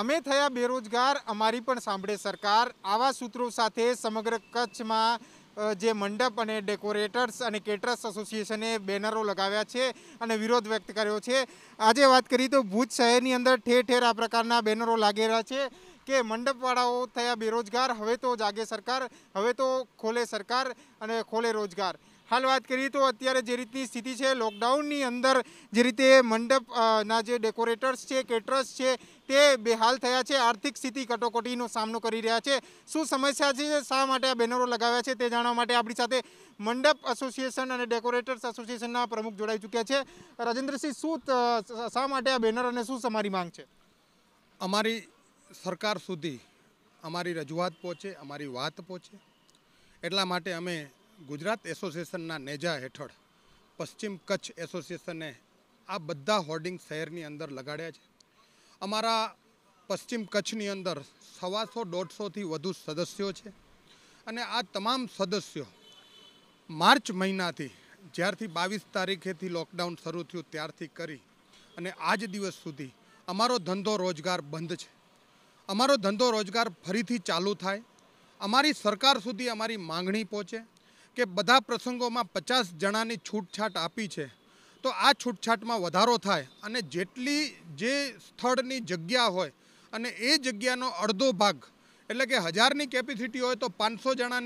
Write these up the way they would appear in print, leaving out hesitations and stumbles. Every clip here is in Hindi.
અમે થયા બેરોજગાર, અમારી પણ સાંભળે સરકાર। આવા સૂત્રો સાથે સમગ્ર કચ્છમાં જે મંડપ અને ડેકોરેટર્સ અને કેટરર્સ એસોસિએશને બેનરો લગાવ્યા છે અને વિરોધ વ્યક્ત કર્યો છે। આજે વાત કરીએ તો ભુજ શહેરની અંદર ઠેર ઠેર આ પ્રકારના બેનરો લાગેલા છે કે મંડપવાળાઓ થયા બેરોજગાર, હવે તો જાગે સરકાર, હવે તો ખોલે સરકાર અને ખોલે રોજગાર। हाल बात करिए तो अत्यारे जे रीतनी स्थिति है, लॉकडाउन अंदर जे रीते मंडप ना जे डेकोरेटर्स है, केटरर्स है ते बेहाल थया छे, आर्थिक स्थिति कटोकटी नो सामनो करी रह्या छे। शुं समस्या छे, शा माटे आ बेनरो लगाव्या छे ते जाणवा माटे आपणी साथे मंडप एसोसिएशन अने डेकोरेटर्स एसोसिएशनना प्रमुख जोड़ाई चूक्या छे। राजेन्द्रसिंह, शुं शा माटे आ बेनर अने शुं समारी मांग छे? अमारी सरकार सुधी अमारी रजूआत पहोंचे, अमारी वात पहोंचे एटला माटे अमे गुजरात एसोसिएशन नेजा हेठळ पश्चिम कच्छ एसोसिएशने आ बधा होर्डिंग शहेरनी अंदर लगाड्या छे। अमारा पश्चिम कच्छनी अंदर 125-150 थी वधु सदस्यों छे अने आ तमाम सदस्यों मार्च महीना थी ज्यारथी 22 तारीखे थी लॉकडाउन शुरू थयुं त्यारथी करी अने आज दिवस सुधी अमारो धंधो रोजगार बंध छे। अमारो धंधो रोजगार फरीथी चालू थाय, अमारी सरकार सुधी अमारी मांगणी पहोंचे के बधा प्रसंगों में 50 जना की छूटछाट आपी है तो आ छूटछाट में वधारो थाय अने जेटली जे स्थळनी जग्या होय अने ए जग्यानो अर्धो भाग एटले के 1000 केपेसिटी होय तो 500 जना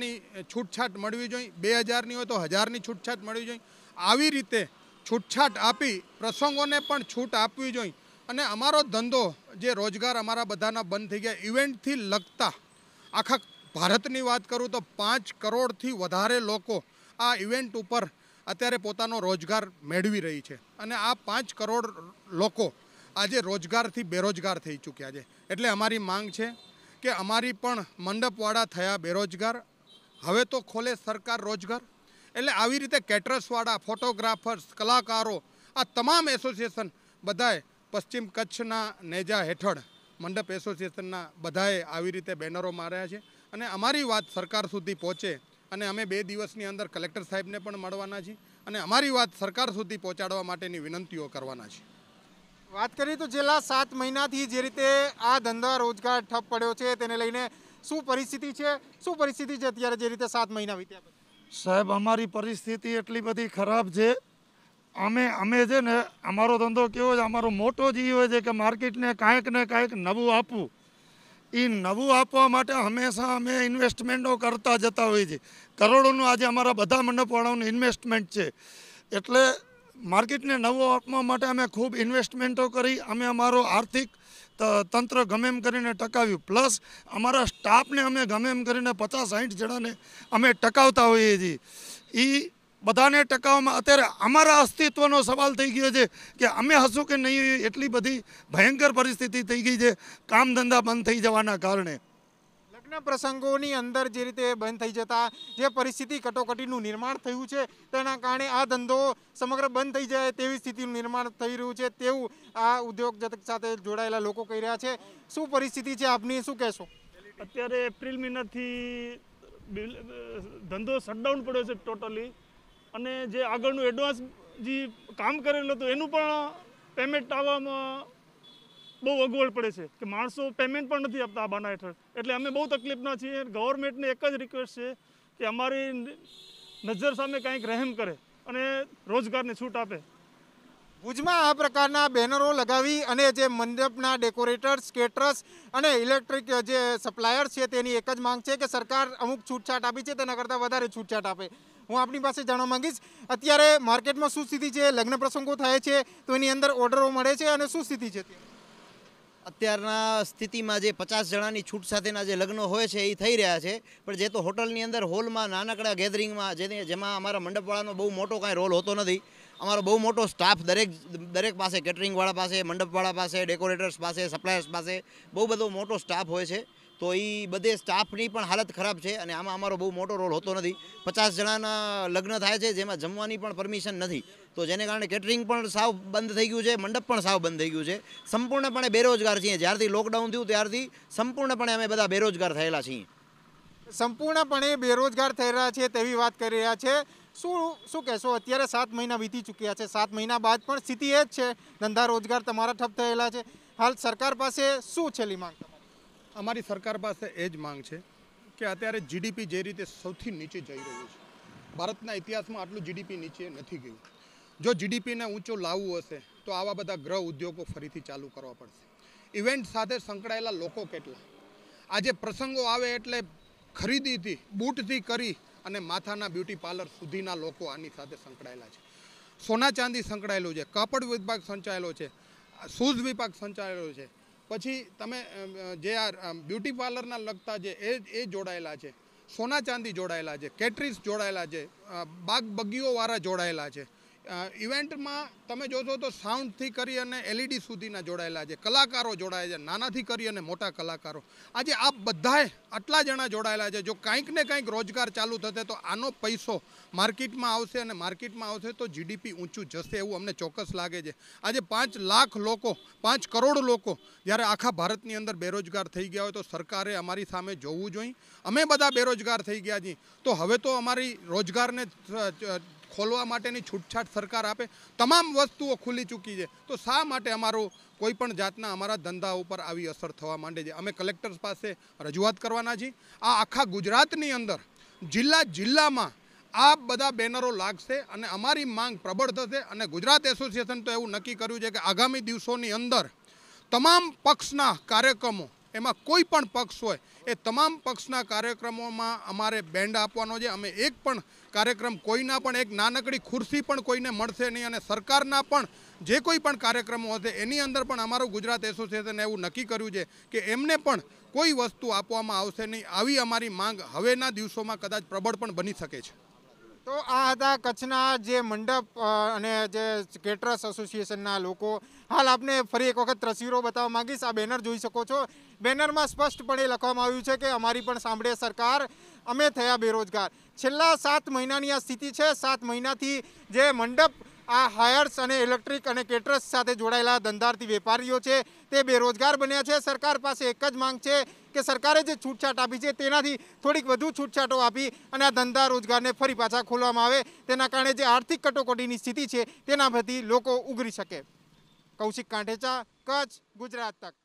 छूटछाट मळवी जोईए, 2000 होय तो 1000 छूटछाट मळवी जोईए। आवी रीते छूटछाट आपी प्रसंगोने पण छूट आपवी जोईए अने अमारो धंधो जे रोजगार अमारा बधाना बंद थई गया। इवेंटथी लगता आखा भारतनी बात करूँ तो 5 करोड़ थी वधारे लोको आ इवेंट पर अत्यारे पोतानो रोजगार मेळवी रही है अने आ 5 करोड़ लोको आजे रोजगार थी बेरोजगार थई चूक्या छे। एटले अमारी मांग है कि अमारी पण मंडपवाड़ा थया बेरोजगार, हवे तो खोले सरकार रोजगार। एटले आवी रीते केटरर्सवाड़ा, फोटोग्राफर्स, कलाकारों आ तमाम एसोसिएशन बधाए पश्चिम कच्छना नेजा हेठळ मंडप एसोसिएशनना बधाए आवी रीते बेनरो मार्या छे अने अमारी बात सरकार सुधी पहुँचे अने अमे 2 दिवसनी अंदर कलेक्टर साहेब ने पण मळवाना छे अने अमारी बात सरकार सुधी पहोंचाडवा माटेनी विनंतीओ करवाना छे। बात करिए तो छेल्ला 7 महीनाथी जे रीते आ धंधा रोजगार ठप पड्यो छे तेने लईने शुं परिस्थिति छे, शुं परिस्थिति छे अत्यारे जे रीते 7 महीना वीत्या पछी? साहेब, अमारी परिस्थिति एटली बधी खराब छे। अमे छे ने अमारो धंधो केवो छे, अमारो मोटो जीव छे के मार्केटने कांईक ने कांईक नवुं आपवुं। ई नवुं आपवा माटे हमेशा अमे इन्वेस्टमेंटो करता जता होय छे। करोड़ोनुं आज अमारा बधा मंडपवाळाओनुं इन्वेस्टमेंट छे एटले मार्केटने नवो आपवा माटे अमे खूब इन्वेस्टमेंटो करी अमे अमारो आर्थिक तंत्र गमे एम करीने टकाव्युं, प्लस अमारा स्टाफने अमे गमे एम करीने 50-60 जणाने अमे टकावता होईए छीए। ई बधाने टकाववामां अत्यारे अमारा अस्तित्वनो सवाल थई गयो छे के अमे हशुं के नहीं। एटली बधी भयंकर परिस्थिति थई गई छे काम धंधा बंद थई जवाना कारणे। लग्न प्रसंगोनी अंदर जे रीते बंद थई जता जे परिस्थिति कटोकटीनुं निर्माण थयुं छे तेना कारणे आ धंधो समग्र बंद थई जाय तेवी स्थितिनुं निर्माण थई रह्युं छे तेवुं आ उद्योग जगत साथे जोडायेला लोको कही रह्या छे। शुं परिस्थिति छे आपनी, शुं कहेशो? अत्यारे एप्रिल महीनाथी धंधो शटडाउन पड्यो छे टोटली अने जे आगळनु एडवांस जी काम करेलो तो एनु पण पेमेंट आववामां बहु अगवड पड़े छे के माणसो पेमेंट पण नथी आपता आ बाना हेठळ। एटले अमे बहु तकलीफमां छीए। गवर्नमेंटने एक ज रिक्वेस्ट छे के अमारी नजर सामे कांईक रहम करे अने रोजगारने छूट आपे। भुजमां आ प्रकारना बेनरो लगावी अने जे मंडपना डेकोरेटर्स, केटरर्स अने इलेक्ट्रिक जे सप्लायर्स छे तेनी एक ज मांग छे के सरकार अमुक छूटछाट आपी छे तेना करता वधारे छूटछाट आपे। हूँ अपनी पास जाणवा मांगीश अत्यारे मार्केट में शू स्थिति है, लग्न प्रसंगों थाय छे तो एनी अंदर ऑर्डरो मळे छे अने शू स्थिति छे? अत्यारना स्थिति में जो 50 जना छूट साथ लग्नों होय छे ए थई रह्या छे पण जे तो होटलनी अंदर हॉल में नानकड़ा गेधरिंग में जेमां अमारा मंडपवाळानो बहु मोटो कांई रोल होतो नथी। अमारो बहु मोटो स्टाफ दरेक पासे, केटरिंगवाळा पासे, मंडपवाळा पासे, डेकोरेटर्स पासे, सप्लायर्स पासे बहु बधो मोटो स्टाफ होय छे तो ये बधे स्टाफनी पण हालत खराब है और आम अमारो बहुत मोटो रोल होतो नथी। 50 जणाना लग्न थाय छे जेमां जमवानी पण परमिशन नथी तो जेने कारणे केटरिंग पण साव बंद थई गयुं छे, मंडप पण साव बंद थई गयुं छे। संपूर्णपणे बेरोजगार छीए। ज्यारथी लॉकडाउन थयुं त्यारथी संपूर्णपणे अमे बधा बेरोजगार थयेला छीए। संपूर्णपणे बेरोजगार थई रह्या छे तेवी वात करी रह्या छे। शू कहेशो? अत्यारे 7 महीना वीती चूक्या छे, 7 महीना बाद पण स्थिति ए ज छे, धंधा रोजगार तमारा ठप थयेला छे। हाल सरकार पास शू छेली मांग? अमारी सरकार पास एज मांग है कि अत्यारे जीडीपी जे रीते सौथी नीचे जाई रह्युं छे, भारतना इतिहास में आटलू जीडीपी नीचे नहीं गयु। जो जीडीपी ने ऊँचो लाववो हशे तो आवा बधा गृह उद्योगों फरीथी चालू करवा पड़शे। इवेंट साथे संकळायेला लोको केटला, आजे प्रसंगो आवे एटले खरीदी थी बूट थी करी अने माथाना ब्यूटी पार्लर सुधीना लोको आनी साथे संकळायेला छे। सोना चांदी संकळायेलुं छे, कापड़ विभाग संचायेलो छे, शूज विभाग संचायेलो छे, पछी तमे जे आ ब्यूटी पार्लरना लगता जे ए जोड़ायेला छे, सोना चांदी जोड़ायेला छे, केटरिंग्स जोड़ायेला छे, बाग बगीओवाळा जोड़ायेला छे। इवेंट में तमे जोशो तो साउंड थी करी अने एलईडी सुधीना जोड़ायेला छे, कलाकारों जोड़ाय छे, नानाथी करी अने मोटा कलाकारों। आजे आ बधाए आटला जणा जोड़ायेला छे। जो कंईक ने कंईक रोजगार चालू थशे तो आनो पैसो मार्केट में आवशे अने मार्केट में आवशे तो जीडीपी ऊँचू जशे एवुं अमने चोक्कस लागे छे। आजे 5 लाख लोको 5 करोड़ लोको ज्यारे आखा भारतनी अंदर बेरोजगार थई गया होय तो सरकारे अमारी सामे जोवुं जोईए। अमे बधा बेरोजगार थई गया छीए तो हवे तो अमारी रोजगारने खोलवा माटेनी छूटछाट सरकार आपे। तमाम वस्तुओं खुली चूकी है तो शा माटे अमारो कोईपण जातना अमरा धंधा पर आई असर थवा मांडे छे। अमे कलेक्टर पास रजूआत करवाना छीए। आ आखा गुजरातनी अंदर जिल्ला जिल्ला में आ बधा बेनरो लागशे अने अमारी मांग प्रबळ थशे। अने गुजरात एसोसिएशन तो एवुं नक्की कर्युं छे के आगामी दिवसोनी अंदर तमाम पक्षना कार्यक्रमों एमां कोईपण पक्ष होय ए तमाम पक्षना कार्यक्रमोमां अमारे बेंड आपवानो छे। अमे एक पण कार्यक्रम कोईना पण एक नानकड़ी खुर्सी पण कोईने मळशे नहीं अने सरकारना पण जे कोई पण कार्यक्रमों हशे एनी अंदर पण अमारुं गुजरात एसोसिएशन एवुं नक्की कर्युं छे के एमने पण कोई वस्तु आपवामां आवशे नहीं। आवी अमारी मांग हवेना दिवसोमां कदाच प्रबळ पण बनी शके छे। तो आता कच्छना जे मंडप अने जे केटरर्स एसोसिएशनना लोको हाल आपने फरी एक वखत तस्वीरों बतावा मांगीश। आ बेनर जोई शको छो, बेनर में स्पष्टपणे लखवामां आव्युं छे के अमारी पण सांभळे सरकार, अमे थया बेरोजगार। छेल्ला 7 महीनानी आ स्थिति छे। 7 महीनाथी जे मंडप आ हायर्स अने इलेक्ट्रिक अने केटरर्स साथे जोड़ायेला धंधार्थी वेपारीओ छे ते बेरोजगार बन्या छे। सरकार पासे एक ज मांग छे के सरकारे जे छूटछाट आपी छे तेनाथी थोड़ीक वधु छूटछाटो आपी अने आ धंधा रोजगारने फरी पाछा खोलवामां आवे, तेना कारणे जे आर्थिक कटोकटीनी स्थिति छे तेना परथी लोको उगरी शके। कौशिक कांठेचा, कच्छ, गुजरात तक।